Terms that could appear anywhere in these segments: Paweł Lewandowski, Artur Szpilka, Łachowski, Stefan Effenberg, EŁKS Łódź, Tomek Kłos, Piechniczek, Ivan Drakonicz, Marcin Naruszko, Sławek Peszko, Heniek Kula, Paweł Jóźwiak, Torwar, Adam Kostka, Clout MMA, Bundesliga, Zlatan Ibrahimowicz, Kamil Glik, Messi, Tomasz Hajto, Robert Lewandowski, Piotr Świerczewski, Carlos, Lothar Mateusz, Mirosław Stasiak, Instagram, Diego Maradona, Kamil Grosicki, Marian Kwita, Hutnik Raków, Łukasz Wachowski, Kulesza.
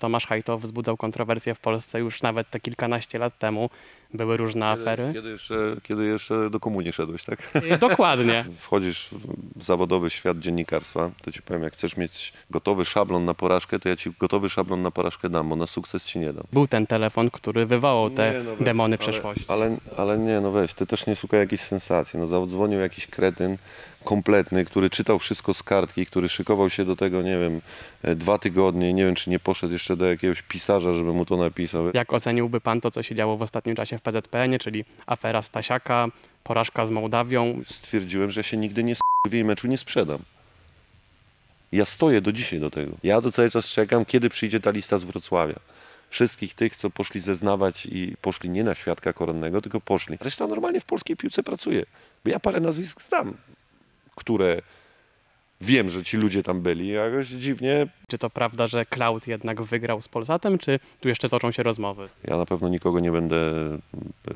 Tomasz Hajto wzbudzał kontrowersje w Polsce już nawet te kilkanaście lat temu. Były różne afery. Kiedy jeszcze do komunii szedłeś, tak? Dokładnie. Wchodzisz w zawodowy świat dziennikarstwa, to ci powiem, jak chcesz mieć gotowy szablon na porażkę, to ja ci gotowy szablon na porażkę dam, bo na sukces ci nie dam. Był ten telefon, który wywołał te demony przeszłości. Ale nie, no weź, ty też nie szukaj jakiejś sensacji. No zadzwonił jakiś kretyn kompletny, który czytał wszystko z kartki, który szykował się do tego, nie wiem, 2 tygodnie, nie wiem, czy nie poszedł jeszcze do jakiegoś pisarza, żeby mu to napisał. Jak oceniłby pan to, co się działo w ostatnim czasie w PZPN-ie, czyli afera Stasiaka, porażka z Mołdawią? Stwierdziłem, że ja się nigdy nie w jej meczu nie sprzedam. Ja stoję do dzisiaj do tego. Ja do cały czas czekam, kiedy przyjdzie ta lista z Wrocławia. Wszystkich tych, co poszli zeznawać i poszli nie na świadka koronnego, tylko poszli. Reszta normalnie w polskiej piłce pracuje, bo ja parę nazwisk znam, które wiem, że ci ludzie tam byli, jakoś dziwnie. Czy to prawda, że Clout jednak wygrał z Polsatem, czy tu jeszcze toczą się rozmowy? Ja na pewno nikogo nie będę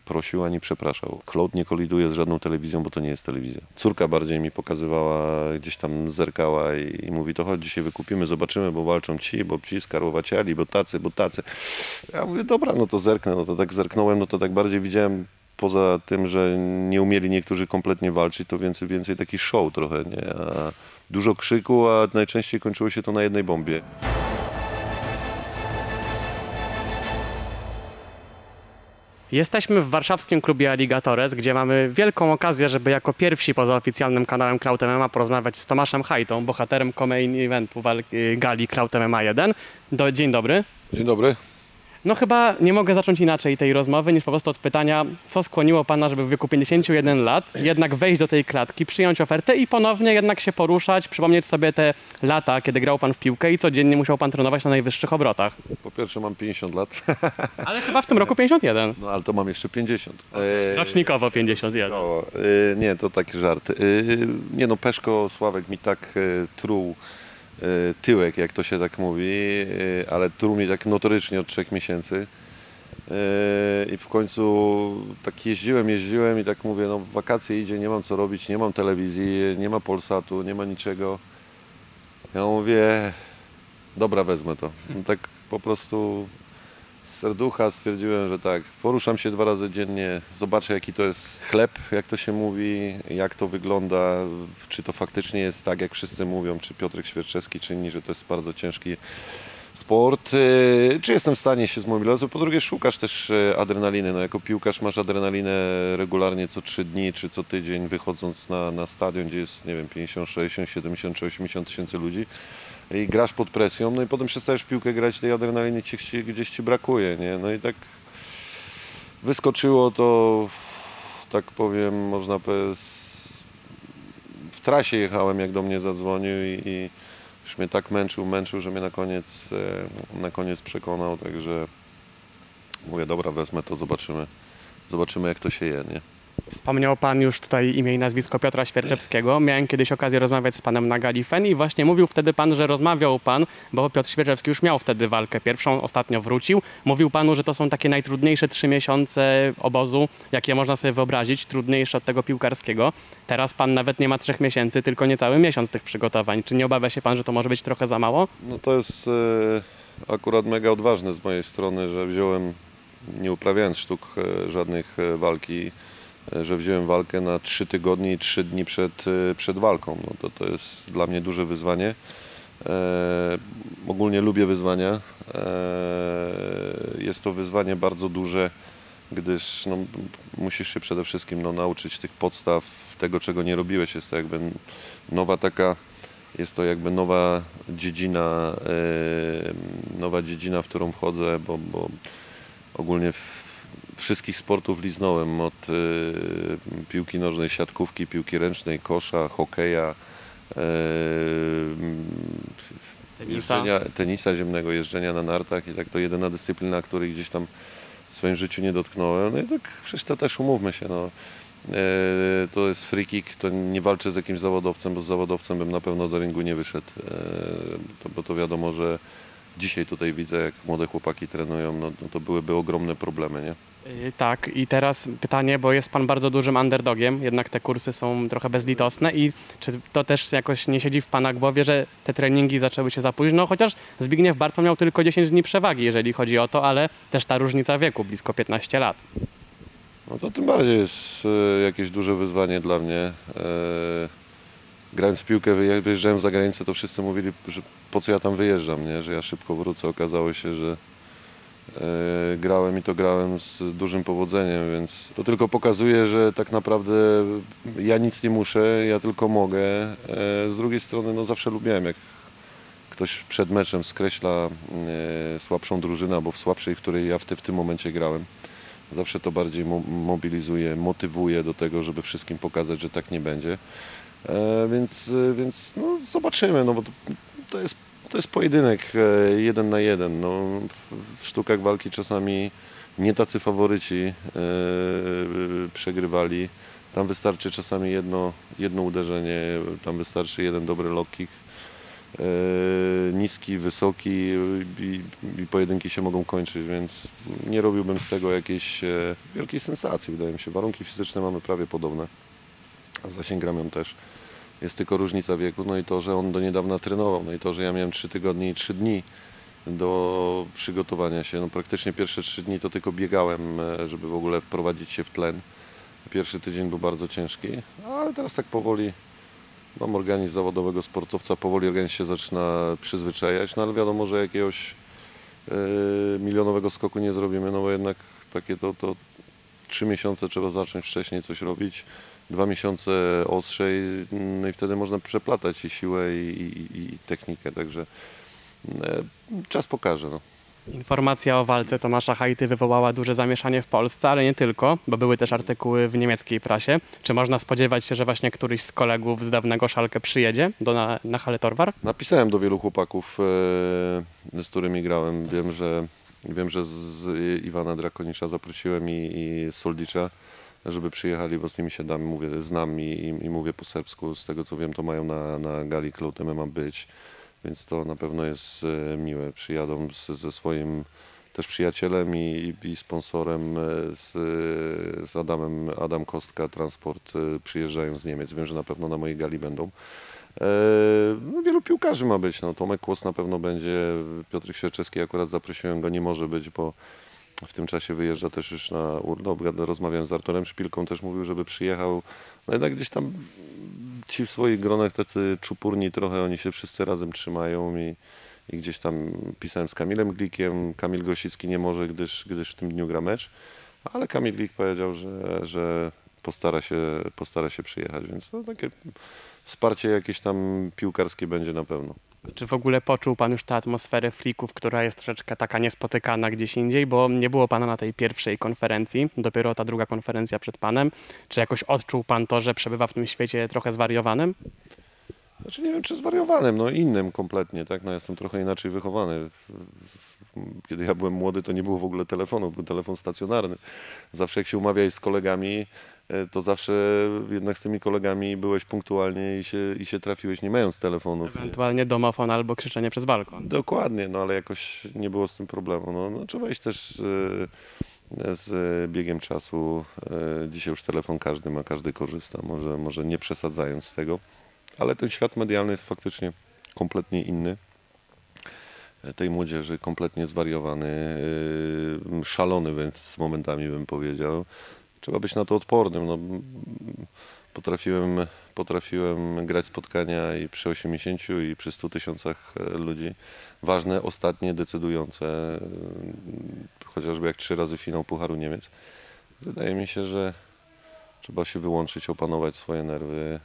prosił ani przepraszał. Clout nie koliduje z żadną telewizją, bo to nie jest telewizja. Córka bardziej mi pokazywała, gdzieś tam zerkała i mówi, to chodź, dzisiaj wykupimy, zobaczymy, bo walczą ci, bo ci skarłowaciali, bo tacy, bo tacy. Ja mówię, dobra, no to zerknę, no to tak zerknąłem, no to tak bardziej widziałem. Poza tym, że nie umieli niektórzy kompletnie walczyć, to więcej taki show trochę, nie? A dużo krzyku, a najczęściej kończyło się to na jednej bombie. Jesteśmy w warszawskim klubie Alligatores, gdzie mamy wielką okazję, żeby jako pierwsi poza oficjalnym kanałem Clout MMA porozmawiać z Tomaszem Hajtą, bohaterem co-main eventu gali Clout MMA 1. Dzień dobry. Dzień dobry. No chyba nie mogę zacząć inaczej tej rozmowy niż po prostu od pytania, co skłoniło pana, żeby w wieku 51 lat jednak wejść do tej klatki, przyjąć ofertę i ponownie jednak się poruszać, przypomnieć sobie te lata, kiedy grał pan w piłkę i codziennie musiał pan trenować na najwyższych obrotach. Po pierwsze mam 50 lat. Ale chyba w tym roku 51. No ale to mam jeszcze 50. Rocznikowo 51. Nie, to taki żart. Nie no, Peszko Sławek mi tak truł tyłek, jak to się tak mówi, ale truł mi tak notorycznie od 3 miesięcy i w końcu tak jeździłem i tak mówię, no wakacje idzie, nie mam co robić, nie mam telewizji, nie ma Polsatu, nie ma niczego. Ja mówię, dobra, wezmę to. No, tak po prostu z serducha stwierdziłem, że tak, poruszam się 2 razy dziennie, zobaczę jaki to jest chleb, jak to się mówi, jak to wygląda, czy to faktycznie jest tak, jak wszyscy mówią, czy Piotr Świerczewski, czy inni, że to jest bardzo ciężki sport, czy jestem w stanie się zmobilizować, po drugie szukasz też adrenaliny, no jako piłkarz masz adrenalinę regularnie co 3 dni, czy co tydzień, wychodząc na stadion, gdzie jest, nie wiem, 50, 60, 70 czy 80 tysięcy ludzi, i grasz pod presją, no i potem przestajesz w piłkę grać, tej adrenaliny gdzieś ci brakuje, nie? No i tak wyskoczyło to, tak powiem, można powiedzieć, w trasie jechałem, jak do mnie zadzwonił i już mnie tak męczył, że mnie na koniec przekonał, także mówię, dobra, wezmę to, zobaczymy jak to się je, nie? Wspomniał pan już tutaj imię i nazwisko Piotra Świerczewskiego. Miałem kiedyś okazję rozmawiać z panem na gali FEN i właśnie mówił wtedy pan, że rozmawiał pan, bo Piotr Świerczewski już miał wtedy walkę pierwszą, ostatnio wrócił. Mówił panu, że to są takie najtrudniejsze 3 miesiące obozu, jakie można sobie wyobrazić, trudniejsze od tego piłkarskiego. Teraz pan nawet nie ma 3 miesięcy, tylko niecały miesiąc tych przygotowań. Czy nie obawia się pan, że to może być trochę za mało? No to jest akurat mega odważne z mojej strony, że wziąłem, nie uprawiając sztuk żadnych walki, że wziąłem walkę na 3 tygodnie i 3 dni przed walką. No to jest dla mnie duże wyzwanie. Ogólnie lubię wyzwania. Jest to wyzwanie bardzo duże, gdyż no, musisz się przede wszystkim no, nauczyć tych podstaw, tego czego nie robiłeś. Jest to jakby nowa taka, jest to jakby nowa dziedzina, w którą wchodzę, bo ogólnie wszystkich sportów liznąłem, od piłki nożnej, siatkówki, piłki ręcznej, kosza, hokeja, tenisa ziemnego, jeżdżenia na nartach i tak to jedyna dyscyplina, której gdzieś tam w swoim życiu nie dotknąłem. No i tak przecież to też umówmy się, no, to jest free kick, to nie walczę z jakimś zawodowcem, bo z zawodowcem bym na pewno do ringu nie wyszedł, bo to wiadomo, że dzisiaj tutaj widzę, jak młode chłopaki trenują, no to byłyby ogromne problemy, nie? Tak, i teraz pytanie, bo jest pan bardzo dużym underdogiem, jednak te kursy są trochę bezlitosne i czy to też jakoś nie siedzi w pana głowie, że te treningi zaczęły się za późno, chociaż Zbigniew Bartman miał tylko 10 dni przewagi, jeżeli chodzi o to, ale też ta różnica wieku, blisko 15 lat. No to tym bardziej jest jakieś duże wyzwanie dla mnie. Grając w piłkę, wyjeżdżałem za granicę, to wszyscy mówili, że po co ja tam wyjeżdżam, nie? Że ja szybko wrócę. Okazało się, że grałem i to grałem z dużym powodzeniem, więc to tylko pokazuje, że tak naprawdę ja nic nie muszę, ja tylko mogę. Z drugiej strony no zawsze lubiłem, jak ktoś przed meczem skreśla słabszą drużynę, albo w słabszej, w której ja w tym momencie grałem. Zawsze to bardziej mobilizuje, motywuje do tego, żeby wszystkim pokazać, że tak nie będzie. Więc no zobaczymy, no bo to jest pojedynek 1 na 1. No, w sztukach walki czasami nie tacy faworyci przegrywali. Tam wystarczy czasami jedno uderzenie, tam wystarczy jeden dobry low kick. Niski, wysoki i pojedynki się mogą kończyć, więc nie robiłbym z tego jakiejś wielkiej sensacji, wydaje mi się. Warunki fizyczne mamy prawie podobne, a zasięg gramy też. Jest tylko różnica wieku, no i to, że on do niedawna trenował, no i to, że ja miałem 3 tygodnie i 3 dni do przygotowania się. No praktycznie pierwsze 3 dni to tylko biegałem, żeby w ogóle wprowadzić się w tlen. Pierwszy tydzień był bardzo ciężki, ale teraz tak powoli mam organizm zawodowego sportowca, powoli organizm się zaczyna przyzwyczajać, no ale wiadomo, że jakiegoś milionowego skoku nie zrobimy, no bo jednak takie to 3 miesiące trzeba zacząć wcześniej coś robić, 2 miesiące ostrzej, no i wtedy można przeplatać i siłę i technikę, także czas pokaże. No. Informacja o walce Tomasza Hajty wywołała duże zamieszanie w Polsce, ale nie tylko, bo były też artykuły w niemieckiej prasie. Czy można spodziewać się, że właśnie któryś z kolegów z dawnego Schalke przyjedzie na halę Torwar? Napisałem do wielu chłopaków, z którymi grałem. Wiem, że z Ivana Drakonicza zaprosiłem i Soldicia, żeby przyjechali, bo z nimi się znam i mówię po serbsku. Z tego co wiem, to mają na gali Clout MMA być. Więc to na pewno jest miłe. Przyjadą ze swoim też przyjacielem i sponsorem, z Adam Kostka, Transport, przyjeżdżają z Niemiec. Wiem, że na pewno na mojej gali będą. Wielu piłkarzy ma być. No, Tomek Kłos na pewno będzie. Piotr Świerczewski, akurat zaprosiłem go, nie może być, bo w tym czasie wyjeżdża też już na urlop. Rozmawiałem z Arturem Szpilką, też mówił, żeby przyjechał. No jednak gdzieś tam ci w swoich gronach tacy czupurni trochę, oni się wszyscy razem trzymają i gdzieś tam pisałem z Kamilem Glikiem. Kamil Grosicki nie może, gdyż w tym dniu gra mecz, ale Kamil Glik powiedział, że postara się przyjechać, więc to takie wsparcie jakieś tam piłkarskie będzie na pewno. Czy w ogóle poczuł pan już tę atmosferę flików, która jest troszeczkę taka niespotykana gdzieś indziej, bo nie było pana na tej pierwszej konferencji, dopiero ta druga konferencja przed panem. Czy jakoś odczuł pan to, że przebywa w tym świecie trochę zwariowanym? Znaczy nie wiem, czy zwariowanym, no innym kompletnie, tak? No jestem trochę inaczej wychowany. Kiedy ja byłem młody, to nie było w ogóle telefonu, był telefon stacjonarny. Zawsze jak się umawiałeś z kolegami, to zawsze jednak z tymi kolegami byłeś punktualnie i się trafiłeś, nie mając telefonów. Ewentualnie domofon albo krzyczenie przez balkon. Dokładnie, no ale jakoś nie było z tym problemu. No, trzeba iść też z biegiem czasu. Dzisiaj już telefon każdy ma, każdy korzysta, może nie przesadzając z tego. Ale ten świat medialny jest faktycznie kompletnie inny. Tej młodzieży kompletnie zwariowany, szalony, więc z momentami bym powiedział. Trzeba być na to odpornym. No, potrafiłem grać spotkania i przy 80 i przy 100 tysiącach ludzi. Ważne, ostatnie, decydujące, chociażby jak 3 razy finał Pucharu Niemiec. Wydaje mi się, że trzeba się wyłączyć, opanować swoje nerwy,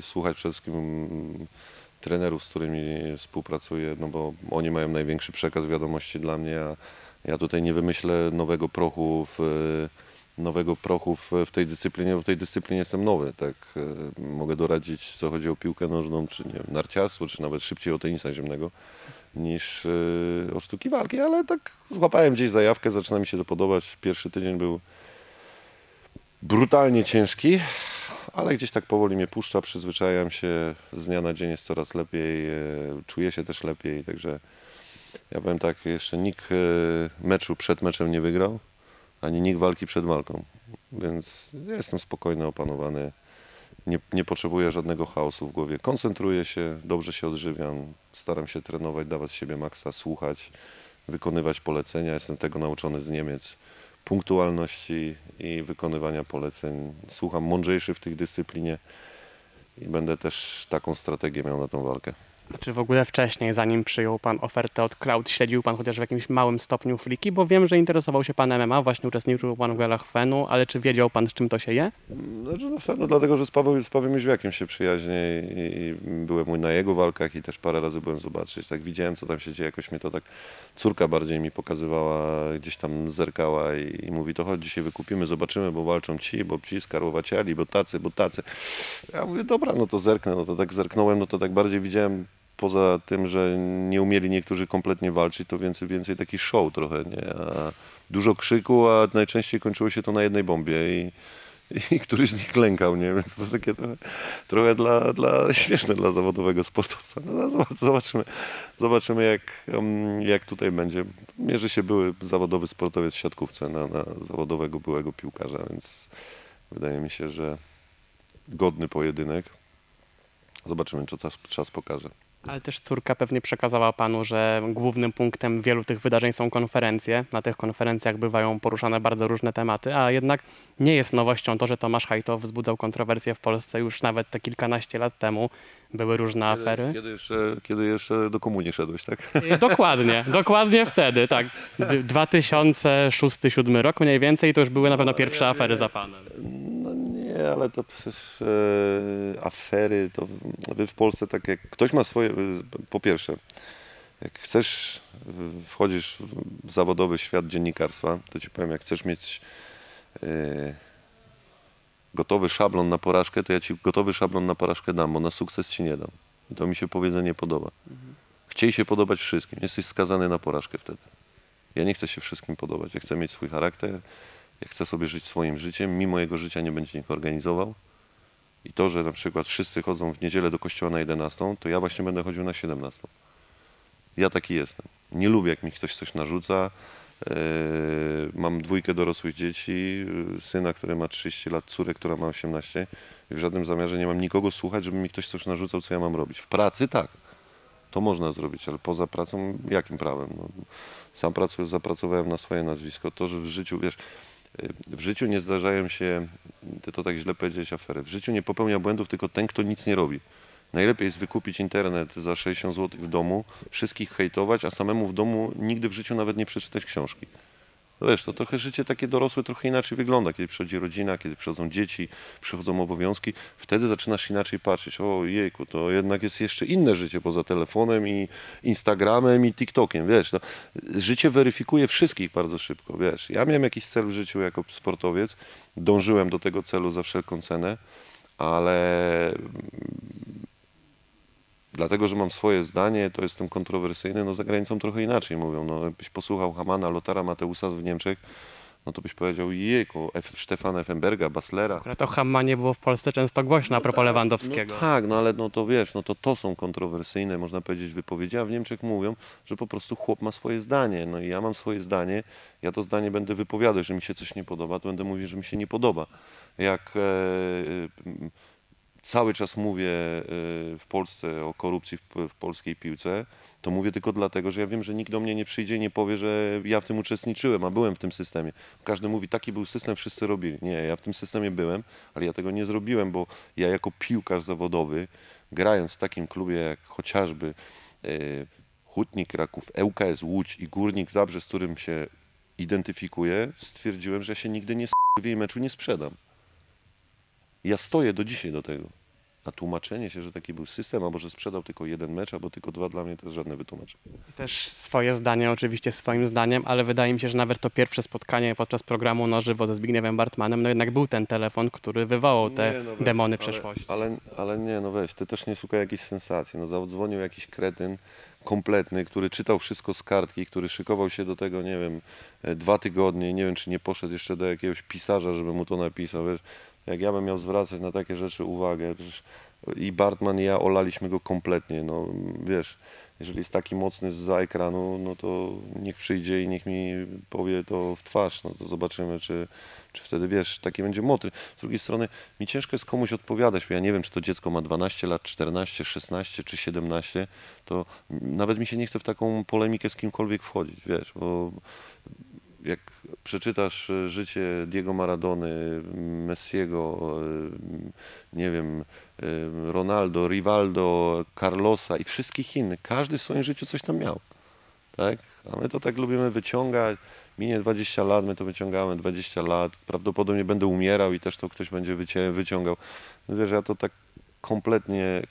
słuchać przede wszystkim trenerów, z którymi współpracuję, no bo oni mają największy przekaz wiadomości dla mnie, a ja tutaj nie wymyślę nowego prochu w tej dyscyplinie, bo w tej dyscyplinie jestem nowy, tak? Mogę doradzić, co chodzi o piłkę nożną, czy nie wiem, narciarstwo, czy nawet szybciej o tenisa ziemnego, niż o sztuki walki, ale tak złapałem gdzieś zajawkę, zaczyna mi się to podobać. Pierwszy tydzień był brutalnie ciężki, ale gdzieś tak powoli mnie puszcza, przyzwyczajam się, z dnia na dzień jest coraz lepiej, czuję się też lepiej, także Ja powiem tak, jeszcze nikt meczu przed meczem nie wygrał, ani nikt walki przed walką. Więc ja jestem spokojny, opanowany, nie potrzebuję żadnego chaosu w głowie. Koncentruję się, dobrze się odżywiam, staram się trenować, dawać z siebie maksa, słuchać, wykonywać polecenia. Jestem tego nauczony z Niemiec. Punktualności i wykonywania poleceń. Słucham mądrzejszych w tych dyscyplinie i będę też taką strategię miał na tą walkę. A czy w ogóle wcześniej, zanim przyjął Pan ofertę od Clout, śledził Pan chociaż w jakimś małym stopniu fliki? Bo wiem, że interesował się Pan MMA, właśnie uczestniczył Pan w galach FEN-u, ale czy wiedział Pan, z czym to się je? No FEN-u, dlatego że z Pawłem Jóźwiakiem się przyjaźnię i byłem na jego walkach i też parę razy byłem zobaczyć. Tak widziałem, co tam się dzieje, jakoś mnie to tak córka bardziej mi pokazywała, gdzieś tam zerkała i mówi, to chodź, dzisiaj wykupimy, zobaczymy, bo walczą ci, bo ci skarłowaciali, bo tacy, bo tacy. Ja mówię, dobra, no to zerknę, no to tak zerknąłem, no to tak bardziej widziałem. Poza tym, że nie umieli niektórzy kompletnie walczyć, to więcej taki show trochę, nie? A dużo krzyku, a najczęściej kończyło się to na jednej bombie i któryś z nich lękał, nie? Więc to takie trochę śmieszne dla zawodowego sportowca. No, zobaczymy jak tutaj będzie. Mierzy się były zawodowy sportowiec w siatkówce na zawodowego byłego piłkarza, więc wydaje mi się, że godny pojedynek. Zobaczymy, co czas pokaże. Ale też córka pewnie przekazała Panu, że głównym punktem wielu tych wydarzeń są konferencje. Na tych konferencjach bywają poruszane bardzo różne tematy, a jednak nie jest nowością to, że Tomasz Hajto wzbudzał kontrowersje w Polsce już nawet te kilkanaście lat temu. Były różne afery. Kiedy jeszcze do komunii szedłeś, tak? Dokładnie, dokładnie wtedy, tak. 2006-2007 rok mniej więcej to już były na pewno pierwsze afery za Panem. Nie, ale to przecież afery, to wy w Polsce tak jak ktoś ma swoje, po pierwsze, jak chcesz, wchodzisz w zawodowy świat dziennikarstwa, to ci powiem, jak chcesz mieć gotowy szablon na porażkę, to ja ci gotowy szablon na porażkę dam, bo na sukces ci nie dam. I to mi się powiedzenie podoba. Chciej się podobać wszystkim, jesteś skazany na porażkę wtedy. Ja nie chcę się wszystkim podobać, ja chcę mieć swój charakter. Ja chcę sobie żyć swoim życiem, mimo jego życia nie będzie nikt organizował. I to, że na przykład wszyscy chodzą w niedzielę do kościoła na 11, to ja właśnie będę chodził na 17. Ja taki jestem. Nie lubię, jak mi ktoś coś narzuca. Mam 2 dorosłych dzieci, syna, który ma 30 lat, córkę, która ma 18. I w żadnym zamiarze nie mam nikogo słuchać, żeby mi ktoś coś narzucał, co ja mam robić. W pracy tak. To można zrobić, ale poza pracą jakim prawem? No, sam pracuję, zapracowałem na swoje nazwisko. To, że w życiu, wiesz... W życiu nie zdarzają się, to tak źle powiedzieć, afery. W życiu nie popełnia błędów tylko ten, kto nic nie robi. Najlepiej jest wykupić internet za 60 zł w domu, wszystkich hejtować, a samemu w domu nigdy w życiu nawet nie przeczytać książki. No wiesz, to trochę życie takie dorosłe trochę inaczej wygląda. Kiedy przychodzi rodzina, kiedy przychodzą dzieci, przychodzą obowiązki, wtedy zaczynasz inaczej patrzeć. O jejku, to jednak jest jeszcze inne życie poza telefonem i Instagramem i TikTokiem, wiesz. No, życie weryfikuje wszystkich bardzo szybko, wiesz. Ja miałem jakiś cel w życiu jako sportowiec, dążyłem do tego celu za wszelką cenę, ale dlatego, że mam swoje zdanie, to jestem kontrowersyjny, no za granicą trochę inaczej mówią. No, jakbyś posłuchał Hamana, Lothara Mateusa w Niemczech, no to byś powiedział, jejku, Stefana Effenberga, Baslera. Akurat o Hamanie było w Polsce często głośno, no a propos Lewandowskiego. No tak, no ale no to wiesz, no to są kontrowersyjne, można powiedzieć, wypowiedzi, a w Niemczech mówią, że po prostu chłop ma swoje zdanie. No i ja mam swoje zdanie, ja to zdanie będę wypowiadał, że mi się coś nie podoba, to będę mówił, że mi się nie podoba. Jak... cały czas mówię w Polsce o korupcji w polskiej piłce, to mówię tylko dlatego, że ja wiem, że nikt do mnie nie przyjdzie i nie powie, że ja w tym uczestniczyłem, a byłem w tym systemie. Każdy mówi, taki był system, wszyscy robili. Nie, ja w tym systemie byłem, ale ja tego nie zrobiłem, bo ja jako piłkarz zawodowy, grając w takim klubie jak chociażby Hutnik Raków, ŁKS Łódź i Górnik Zabrze, z którym się identyfikuję, stwierdziłem, że ja się nigdy nie w jej meczu nie sprzedam. Ja stoję do dzisiaj do tego. A tłumaczenie się, że taki był system, albo że sprzedał tylko 1 mecz, albo tylko 2, dla mnie to jest żadne wytłumaczenie. Też swoje zdanie, oczywiście swoim zdaniem, ale wydaje mi się, że nawet to pierwsze spotkanie podczas programu na żywo ze Zbigniewem Bartmanem, no jednak był ten telefon, który wywołał te demony przeszłości. Ale nie, no weź, ty też nie szukaj jakichś sensacji. No zadzwonił jakiś kretyn kompletny, który czytał wszystko z kartki, który szykował się do tego, nie wiem, 2 tygodnie, nie wiem, czy nie poszedł jeszcze do jakiegoś pisarza, żeby mu to napisał, wiesz. Jak ja bym miał zwracać na takie rzeczy uwagę, i Bartman i ja olaliśmy go kompletnie, no wiesz, jeżeli jest taki mocny zza ekranu, no to niech przyjdzie i niech mi powie to w twarz, no to zobaczymy, czy wtedy, wiesz, taki będzie motyw. Z drugiej strony mi ciężko jest komuś odpowiadać, bo ja nie wiem, czy to dziecko ma 12 lat, 14, 16 czy 17, to nawet mi się nie chce w taką polemikę z kimkolwiek wchodzić, wiesz, bo jak przeczytasz życie Diego Maradony, Messiego, nie wiem, Ronaldo, Rivaldo, Carlosa i wszystkich innych, każdy w swoim życiu coś tam miał, tak? A my to tak lubimy wyciągać, minie 20 lat, my to wyciągamy 20 lat, prawdopodobnie będę umierał i też to ktoś będzie wyciągał. No wiesz, ja to tak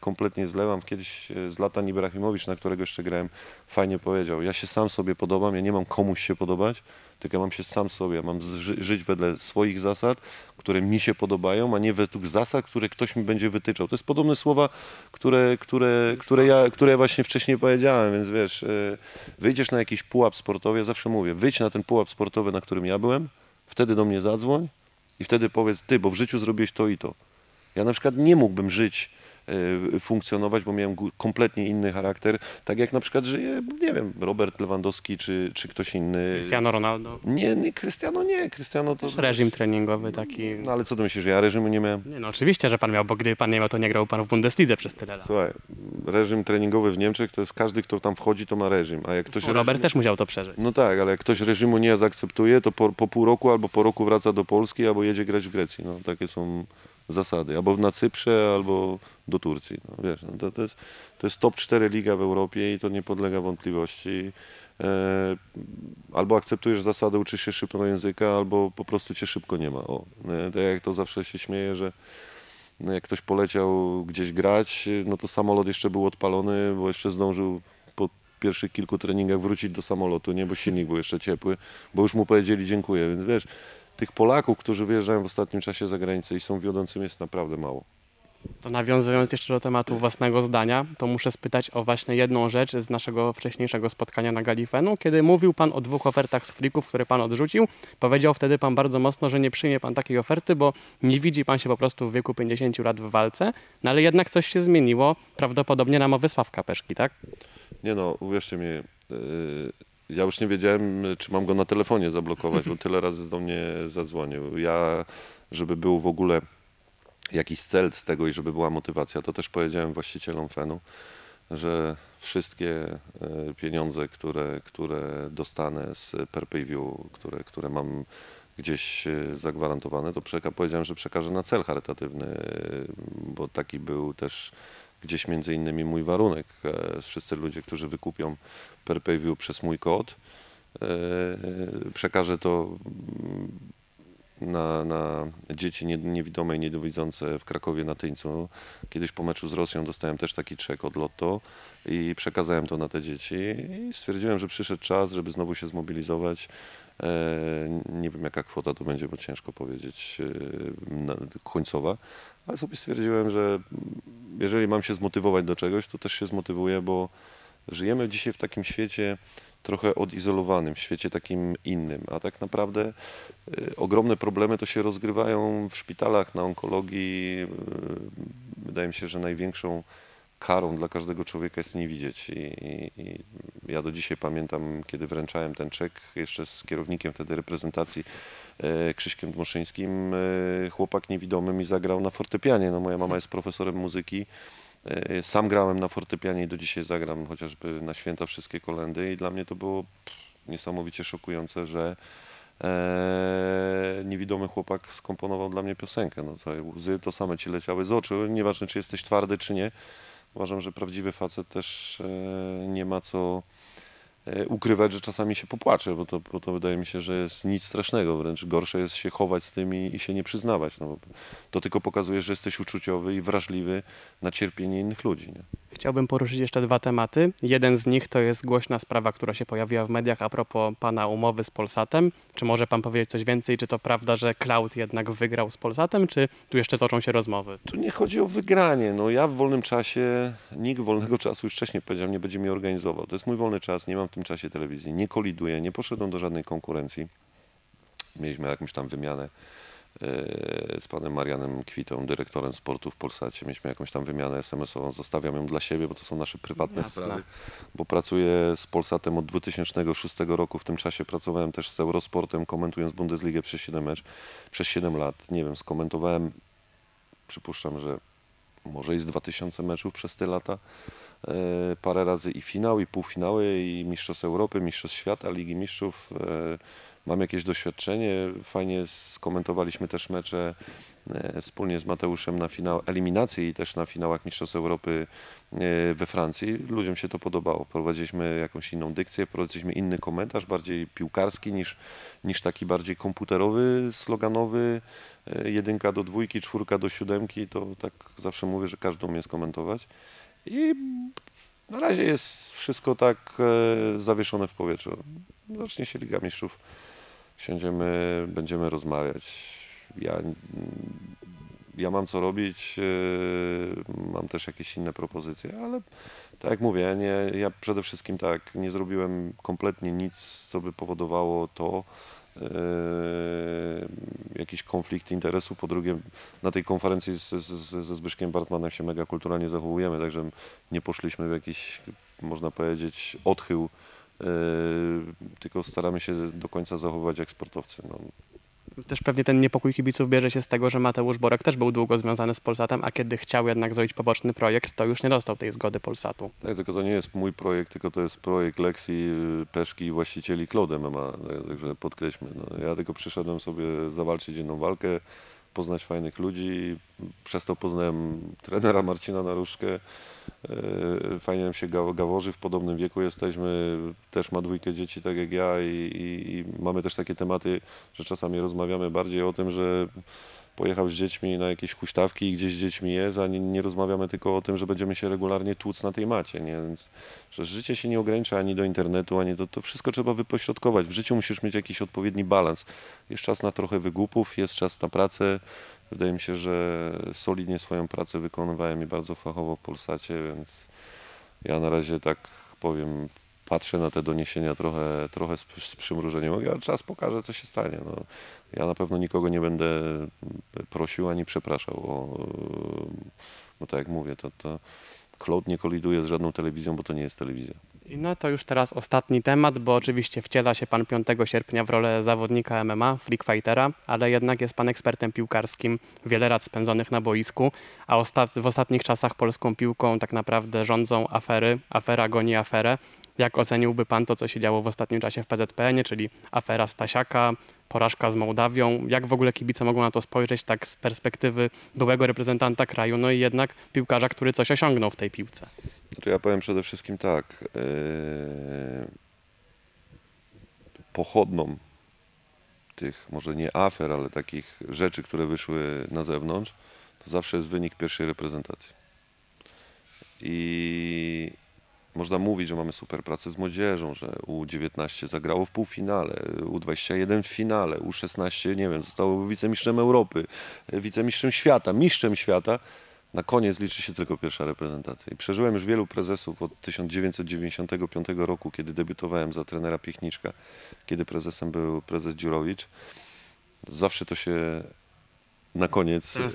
kompletnie zlewam. Kiedyś Zlatan Ibrahimowicz, na którego jeszcze grałem, fajnie powiedział: ja się sam sobie podobam, ja nie mam komuś się podobać, tylko ja mam się sam sobie, mam żyć wedle swoich zasad, które mi się podobają, a nie według zasad, które ktoś mi będzie wytyczał. To jest podobne słowa, które ja właśnie wcześniej powiedziałem, więc wiesz, wyjdziesz na jakiś pułap sportowy, ja zawsze mówię, wyjdź na ten pułap sportowy, na którym ja byłem, wtedy do mnie zadzwoń i wtedy powiedz: ty, bo w życiu zrobiłeś to i to. Ja na przykład nie mógłbym żyć, funkcjonować, bo miałem kompletnie inny charakter, tak jak na przykład żyje, nie wiem, Robert Lewandowski czy ktoś inny. Cristiano Ronaldo. Nie, Cristiano to... Też reżim treningowy taki... No ale co ty myślisz, ja reżimu nie miałem? Nie, no oczywiście, że pan miał, bo gdyby pan nie miał, to nie grał pan w Bundeslidze przez tyle lat. Słuchaj, reżim treningowy w Niemczech to jest każdy, kto tam wchodzi, to ma reżim, a jak ktoś... Robert też musiał to przeżyć. No tak, ale jak ktoś reżimu nie zaakceptuje, to po pół roku albo po roku wraca do Polski, albo jedzie grać w Grecji, no takie są... zasady, albo na Cyprze, albo do Turcji. No, wiesz, no to jest top 4 liga w Europie i to nie podlega wątpliwości. Albo akceptujesz zasadę, uczysz się szybko języka, albo po prostu cię szybko nie ma. O, tak jak to zawsze się śmieję, że jak ktoś poleciał gdzieś grać, no to samolot jeszcze był odpalony, bo jeszcze zdążył po pierwszych kilku treningach wrócić do samolotu, nie, bo silnik był jeszcze ciepły, bo już mu powiedzieli dziękuję, więc wiesz, tych Polaków, którzy wyjeżdżają w ostatnim czasie za granicę i są wiodącymi, jest naprawdę mało. To nawiązując jeszcze do tematu własnego zdania, to muszę spytać o właśnie jedną rzecz z naszego wcześniejszego spotkania na gali FEN-u, kiedy mówił pan o 2 ofertach z Frików, które pan odrzucił. Powiedział wtedy pan bardzo mocno, że nie przyjmie pan takiej oferty, bo nie widzi pan się po prostu w wieku 50 lat w walce, no ale jednak coś się zmieniło, prawdopodobnie na mowę Sławka Peszki, tak? Nie no, uwierzcie mi... Ja już nie wiedziałem, czy mam go na telefonie zablokować, bo tyle razy do mnie zadzwonił. Ja, żeby był w ogóle jakiś cel z tego i żeby była motywacja, to też powiedziałem właścicielom FEN-u, że wszystkie pieniądze, które dostanę z per pay view, które mam gdzieś zagwarantowane, to powiedziałem, że przekażę na cel charytatywny, bo taki był też gdzieś między innymi mój warunek. Wszyscy ludzie, którzy wykupią per pay view przez mój kod, przekażę to na dzieci niewidome i niedowidzące w Krakowie na Tyńcu. Kiedyś po meczu z Rosją dostałem też taki czek od Lotto i przekazałem to na te dzieci i stwierdziłem, że przyszedł czas, żeby znowu się zmobilizować. Nie wiem, jaka kwota to będzie, bo ciężko powiedzieć końcowa, ale sobie stwierdziłem, że jeżeli mam się zmotywować do czegoś, to też się zmotywuję, bo żyjemy dzisiaj w takim świecie trochę odizolowanym, w świecie takim innym, a tak naprawdę ogromne problemy to się rozgrywają w szpitalach, na onkologii. Wydaje mi się, że największą karą dla każdego człowieka jest nie widzieć. I ja do dzisiaj pamiętam, kiedy wręczałem ten czek jeszcze z kierownikiem wtedy reprezentacji, Krzyśkiem Dmuszyńskim, chłopak niewidomy mi zagrał na fortepianie. No, moja mama jest profesorem muzyki, sam grałem na fortepianie i do dzisiaj zagram chociażby na święta wszystkie kolędy i dla mnie to było niesamowicie szokujące, że niewidomy chłopak skomponował dla mnie piosenkę. No, łzy to same ci leciały z oczu, nieważne czy jesteś twardy czy nie. Uważam, że prawdziwy facet też nie ma co ukrywać, że czasami się popłacze, bo to wydaje mi się, że jest nic strasznego, wręcz gorsze jest się chować z tym i się nie przyznawać. No, bo to tylko pokazuje, że jesteś uczuciowy i wrażliwy na cierpienie innych ludzi. Nie? Chciałbym poruszyć jeszcze 2 tematy. Jeden z nich to jest głośna sprawa, która się pojawiła w mediach a propos pana umowy z Polsatem. Czy może pan powiedzieć coś więcej? Czy to prawda, że Clout jednak wygrał z Polsatem, czy tu jeszcze toczą się rozmowy? Tu nie chodzi o wygranie. No ja w wolnym czasie, nikt wolnego czasu już wcześniej powiedział, nie będzie mi organizował. To jest mój wolny czas, nie mam w tym czasie telewizji, nie koliduję, nie poszedłem do żadnej konkurencji. Mieliśmy jakąś tam wymianę z panem Marianem Kwitą, dyrektorem sportu w Polsacie. Mieliśmy jakąś tam wymianę SMS-ową, zostawiam ją dla siebie, bo to są nasze prywatne sprawy. Bo pracuję z Polsatem od 2006 roku, w tym czasie pracowałem też z Eurosportem, komentując Bundesligę przez 7 lat. Nie wiem, skomentowałem, przypuszczam, że może i z 2000 meczów przez te lata. Parę razy i finał, i półfinały, i mistrzostw Europy, mistrzostw świata, Ligi Mistrzów. Mam jakieś doświadczenie, fajnie skomentowaliśmy też mecze wspólnie z Mateuszem na finał eliminacji i też na finałach Mistrzostw Europy we Francji. Ludziom się to podobało. Prowadziliśmy jakąś inną dykcję, prowadziliśmy inny komentarz, bardziej piłkarski niż taki bardziej komputerowy, sloganowy. 1 do 2, 4 do 7, to tak zawsze mówię, że każdy umie skomentować. I na razie jest wszystko tak zawieszone w powietrzu. Zacznie się Liga Mistrzów. Siądziemy, będziemy rozmawiać. Ja mam co robić, mam też jakieś inne propozycje, ale tak jak mówię, ja przede wszystkim tak, nie zrobiłem kompletnie nic, co by powodowało to, jakiś konflikt interesu. Po drugie, na tej konferencji ze Zbyszkiem Bartmanem się mega kulturalnie zachowujemy, także nie poszliśmy w jakiś, można powiedzieć, odchył, tylko staramy się do końca zachowywać jak sportowcy. No. Też pewnie ten niepokój kibiców bierze się z tego, że Mateusz Borek też był długo związany z Polsatem, a kiedy chciał jednak zrobić poboczny projekt, to już nie dostał tej zgody Polsatu. Tak, tylko to nie jest mój projekt, tylko to jest projekt Leksji, Peszki i właścicieli Clout MMA, także podkreślmy. No, ja tylko przyszedłem sobie zawalczyć jedną walkę, poznać fajnych ludzi, przez to poznałem trenera Marcina Naruszkę, fajnie nam się gaworzy, w podobnym wieku jesteśmy, też ma 2 dzieci tak jak ja i mamy też takie tematy, że czasami rozmawiamy bardziej o tym, że pojechał z dziećmi na jakieś huśtawki i gdzieś z dziećmi jest, a nie rozmawiamy tylko o tym, że będziemy się regularnie tłuc na tej macie, nie? Więc, że życie się nie ogranicza ani do internetu, ani do... To wszystko trzeba wypośrodkować. W życiu musisz mieć jakiś odpowiedni balans. Jest czas na trochę wygłupów, jest czas na pracę. Wydaje mi się, że solidnie swoją pracę wykonywałem i bardzo fachowo w Polsacie, więc ja na razie tak powiem... Patrzę na te doniesienia trochę z przymrużeniem oka, ale czas pokaże, co się stanie. No, ja na pewno nikogo nie będę prosił ani przepraszał, bo tak jak mówię, to Clout nie koliduje z żadną telewizją, bo to nie jest telewizja. No to już teraz ostatni temat, bo oczywiście wciela się pan 5 sierpnia w rolę zawodnika MMA, freak fightera, ale jednak jest pan ekspertem piłkarskim, wiele lat spędzonych na boisku, a w ostatnich czasach polską piłką tak naprawdę rządzą afery, afera goni aferę. Jak oceniłby pan to, co się działo w ostatnim czasie w PZPN-ie, czyli afera Stasiaka, porażka z Mołdawią? Jak w ogóle kibice mogą na to spojrzeć tak z perspektywy byłego reprezentanta kraju, no i jednak piłkarza, który coś osiągnął w tej piłce? Znaczy ja powiem przede wszystkim tak, pochodną tych, może nie afer, ale takich rzeczy, które wyszły na zewnątrz, to zawsze jest wynik pierwszej reprezentacji. I można mówić, że mamy super pracę z młodzieżą, że U19 zagrało w półfinale, U21 w finale, U16, nie wiem, zostało wicemistrzem Europy, mistrzem świata. Na koniec liczy się tylko pierwsza reprezentacja. I przeżyłem już wielu prezesów od 1995 roku, kiedy debiutowałem za trenera Piechniczka, kiedy prezesem był prezes Dziurowicz. Zawsze to się na koniec... Ten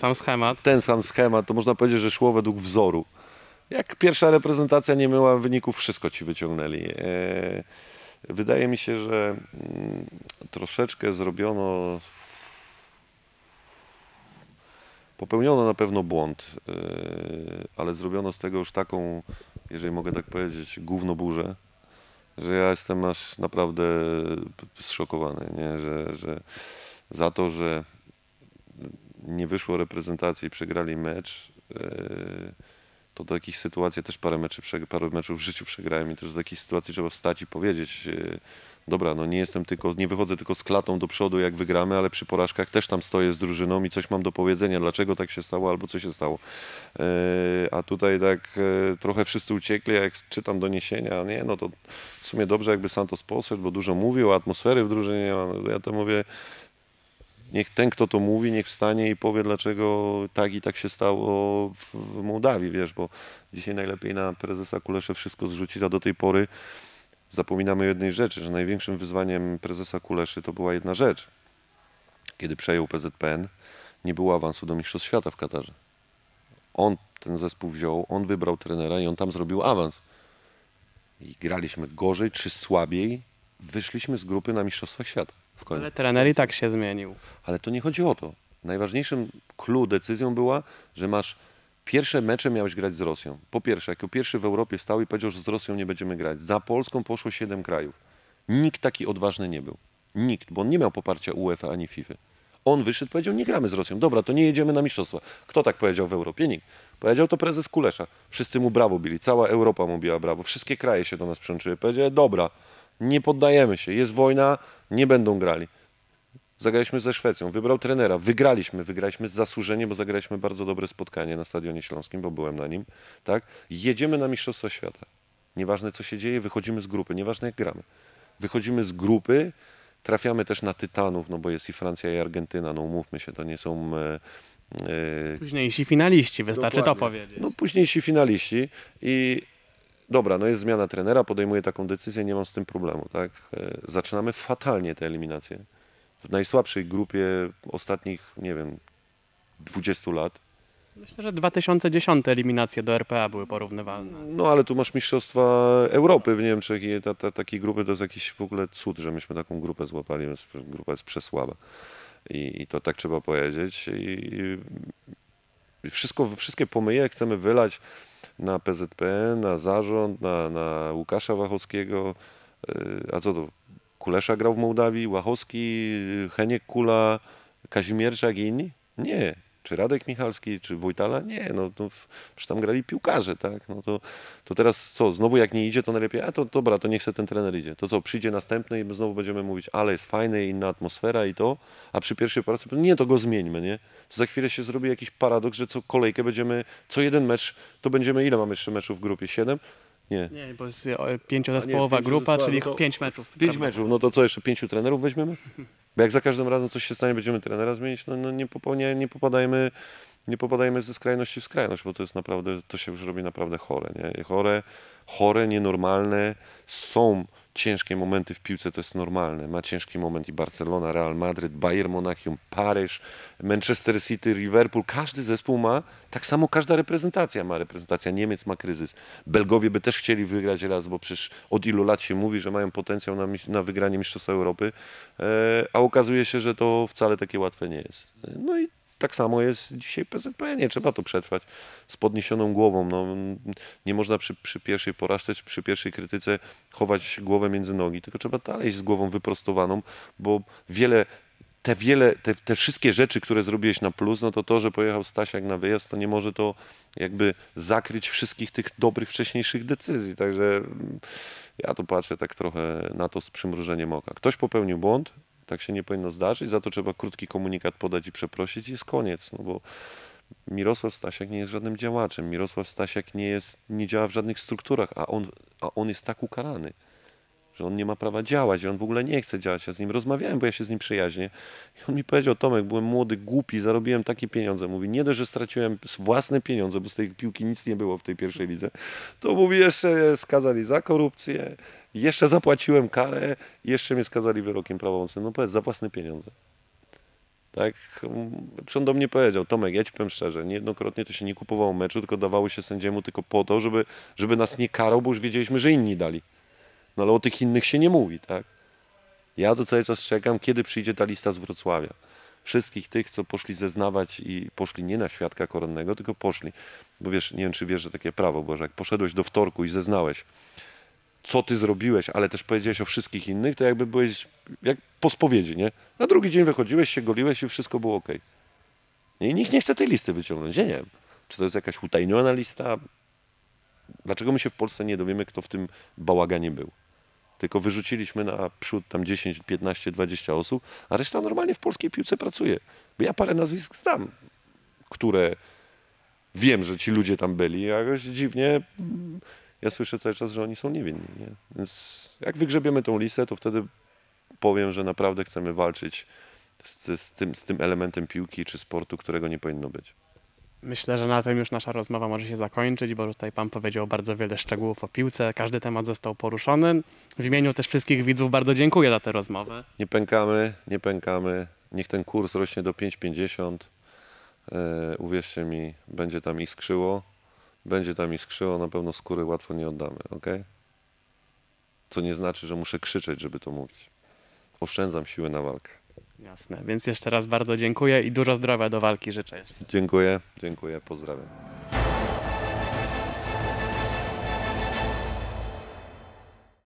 sam schemat, to można powiedzieć, że szło według wzoru. Jak pierwsza reprezentacja nie miała wyników, wszystko ci wyciągnęli. Wydaje mi się, że troszeczkę zrobiono, popełniono na pewno błąd, ale zrobiono z tego już taką, jeżeli mogę tak powiedzieć, gównoburzę, że ja jestem aż naprawdę zszokowany, nie? Że za to, że nie wyszło reprezentacji i przegrali mecz, to do takich sytuacji, też parę meczów w życiu przegrałem i też do takich sytuacji trzeba wstać i powiedzieć, dobra, no nie wychodzę tylko z klatą do przodu, jak wygramy, ale przy porażkach też tam stoję z drużyną i coś mam do powiedzenia, dlaczego tak się stało albo co się stało. A tutaj tak trochę wszyscy uciekli, jak czytam doniesienia, nie, no to w sumie dobrze, jakby Santos poszedł, bo dużo mówił, a atmosfery w drużynie nie ma. Ja to mówię, niech ten, kto to mówi, niech wstanie i powie, dlaczego tak i tak się stało w Mołdawii, wiesz, bo dzisiaj najlepiej na prezesa Kuleszę wszystko zrzucić, a do tej pory zapominamy o jednej rzeczy, że największym wyzwaniem prezesa Kuleszy to była jedna rzecz. kiedy przejął PZPN, nie było awansu do Mistrzostw Świata w Katarze. On ten zespół wziął, on wybrał trenera i on tam zrobił awans. I graliśmy gorzej czy słabiej, wyszliśmy z grupy na Mistrzostwach Świata. W końcu. Ale trener i tak się zmienił. Ale to nie chodziło o to. Najważniejszym clue, decyzją była, że masz pierwsze mecze miałeś grać z Rosją. Po pierwsze, jako pierwszy w Europie stał i powiedział, że z Rosją nie będziemy grać. Za Polską poszło 7 krajów. Nikt taki odważny nie był. Nikt, bo on nie miał poparcia UEFA ani FIFA. On wyszedł, powiedział, nie gramy z Rosją. Dobra, to nie jedziemy na mistrzostwa. Kto tak powiedział w Europie? Nikt. Powiedział to prezes Kulesza. Wszyscy mu brawo bili, cała Europa mu biła brawo. Wszystkie kraje się do nas przyłączyły. Powiedział, dobra, nie poddajemy się, jest wojna, nie będą grali. Zagraliśmy ze Szwecją, wybrał trenera, wygraliśmy zasłużenie, bo zagraliśmy bardzo dobre spotkanie na Stadionie Śląskim, bo byłem na nim. Tak? Jedziemy na Mistrzostwa Świata. Nieważne co się dzieje, wychodzimy z grupy, nieważne jak gramy. Wychodzimy z grupy, trafiamy też na Tytanów, no bo jest i Francja, i Argentyna, no umówmy się, to nie są... Późniejsi finaliści, wystarczy dokładnie to powiedzieć. No późniejsi finaliści i... Dobra, no jest zmiana trenera, podejmuję taką decyzję, nie mam z tym problemu, tak? Zaczynamy fatalnie te eliminacje. W najsłabszej grupie ostatnich, nie wiem, 20 lat. Myślę, że 2010 eliminacje do RPA były porównywalne. No ale tu masz Mistrzostwa Europy w Niemczech i takiej grupy to jest jakiś w ogóle cud, że myśmy taką grupę złapali, więc grupa jest przesłaba. I to tak trzeba powiedzieć. I wszystkie pomyje chcemy wylać na PZPN, na zarząd, na Łukasza Wachowskiego. A co to? Kulesza grał w Mołdawii, Łachowski, Heniek Kula, Kazimierczak i inni? Nie. Czy Radek Michalski, czy Wójtala? Nie. No, przecież tam grali piłkarze, tak? No to teraz co? Znowu jak nie idzie, to najlepiej, a to dobra, to niech se ten trener idzie. To co? Przyjdzie następny i znowu będziemy mówić, ale jest fajny, inna atmosfera i to, a przy pierwszej pracy, nie, to go zmieńmy, nie? To za chwilę się zrobi jakiś paradoks, że co kolejkę będziemy, co jeden mecz, to będziemy, ile mamy jeszcze meczów w grupie? 7? Nie, bo jest pięciozespołowa grupa, czyli 5 meczów. 5 meczów, no to co, jeszcze 5 trenerów weźmiemy? Bo jak za każdym razem coś się stanie, będziemy trenera zmienić, no nie popadajmy ze skrajności w skrajność, bo to jest naprawdę, to się już robi naprawdę chore, nie? Chore, nienormalne, są ciężkie momenty w piłce, to jest normalne. Ma ciężki moment i Barcelona, Real Madryt, Bayern Monachium, Paryż, Manchester City, Liverpool. Każdy zespół ma, tak samo każda reprezentacja ma. Reprezentacja Niemiec ma kryzys. Belgowie by też chcieli wygrać raz, bo przecież od ilu lat się mówi, że mają potencjał na wygranie Mistrzostwa Europy, a okazuje się, że to wcale takie łatwe nie jest. No i tak samo jest dzisiaj PZPN, nie trzeba to przetrwać z podniesioną głową. No, nie można przy pierwszej porażce, czy przy pierwszej krytyce chować głowę między nogi, tylko trzeba dalej iść z głową wyprostowaną, bo te wszystkie rzeczy, które zrobiłeś na plus, no to, że pojechał Stasiak na wyjazd, to nie może to jakby zakryć wszystkich tych dobrych wcześniejszych decyzji. Także ja to patrzę tak trochę na to z przymrużeniem oka. Ktoś popełnił błąd, tak się nie powinno zdarzyć, za to trzeba krótki komunikat podać i przeprosić i jest koniec, no bo Mirosław Stasiak nie jest żadnym działaczem, Mirosław Stasiak nie działa w żadnych strukturach, a on jest tak ukarany, że on nie ma prawa działać i on w ogóle nie chce działać. Ja z nim rozmawiałem, bo ja się z nim przyjaźnię i on mi powiedział, Tomek, byłem młody, głupi, zarobiłem takie pieniądze. Mówi, nie dość, że straciłem własne pieniądze, bo z tej piłki nic nie było w tej pierwszej lidze, to mówi, jeszcze skazali za korupcję, jeszcze zapłaciłem karę, jeszcze mnie skazali wyrokiem prawomocnym. No powiedz, za własne pieniądze. Tak, on do mnie powiedział, Tomek, ja ci powiem szczerze, niejednokrotnie to się nie kupowało meczu, tylko dawało się sędziemu tylko po to, żeby nas nie karał, bo już wiedzieliśmy, że inni dali. No ale o tych innych się nie mówi, tak? Ja to cały czas czekam, kiedy przyjdzie ta lista z Wrocławia. Wszystkich tych, co poszli zeznawać i poszli nie na świadka koronnego, tylko poszli. Bo wiesz, nie wiem, czy wiesz, że takie prawo, bo że jak poszedłeś do wtorku i zeznałeś, co ty zrobiłeś, ale też powiedziałeś o wszystkich innych, to jakby byłeś jak po spowiedzi, nie? Na drugi dzień wychodziłeś, się goliłeś i wszystko było okej. I nikt nie chce tej listy wyciągnąć. Ja nie wiem, czy to jest jakaś utajniona lista. Dlaczego my się w Polsce nie dowiemy, kto w tym bałaganie był? Tylko wyrzuciliśmy naprzód tam 10, 15, 20 osób, a reszta normalnie w polskiej piłce pracuje. Bo ja parę nazwisk znam, które wiem, że ci ludzie tam byli, a jakoś dziwnie ja słyszę cały czas, że oni są niewinni. Nie? Więc jak wygrzebiemy tą listę, to wtedy powiem, że naprawdę chcemy walczyć z tym elementem piłki czy sportu, którego nie powinno być. Myślę, że na tym już nasza rozmowa może się zakończyć, bo tutaj pan powiedział bardzo wiele szczegółów o piłce. Każdy temat został poruszony. W imieniu też wszystkich widzów bardzo dziękuję za tę rozmowę. Nie pękamy, nie pękamy. Niech ten kurs rośnie do 5,50. Uwierzcie mi, będzie tam iskrzyło. Będzie tam iskrzyło, na pewno skóry łatwo nie oddamy, ok? Co nie znaczy, że muszę krzyczeć, żeby to mówić. Oszczędzam siły na walkę. Jasne, więc jeszcze raz bardzo dziękuję i dużo zdrowia do walki życzę jeszcze. Dziękuję, pozdrawiam.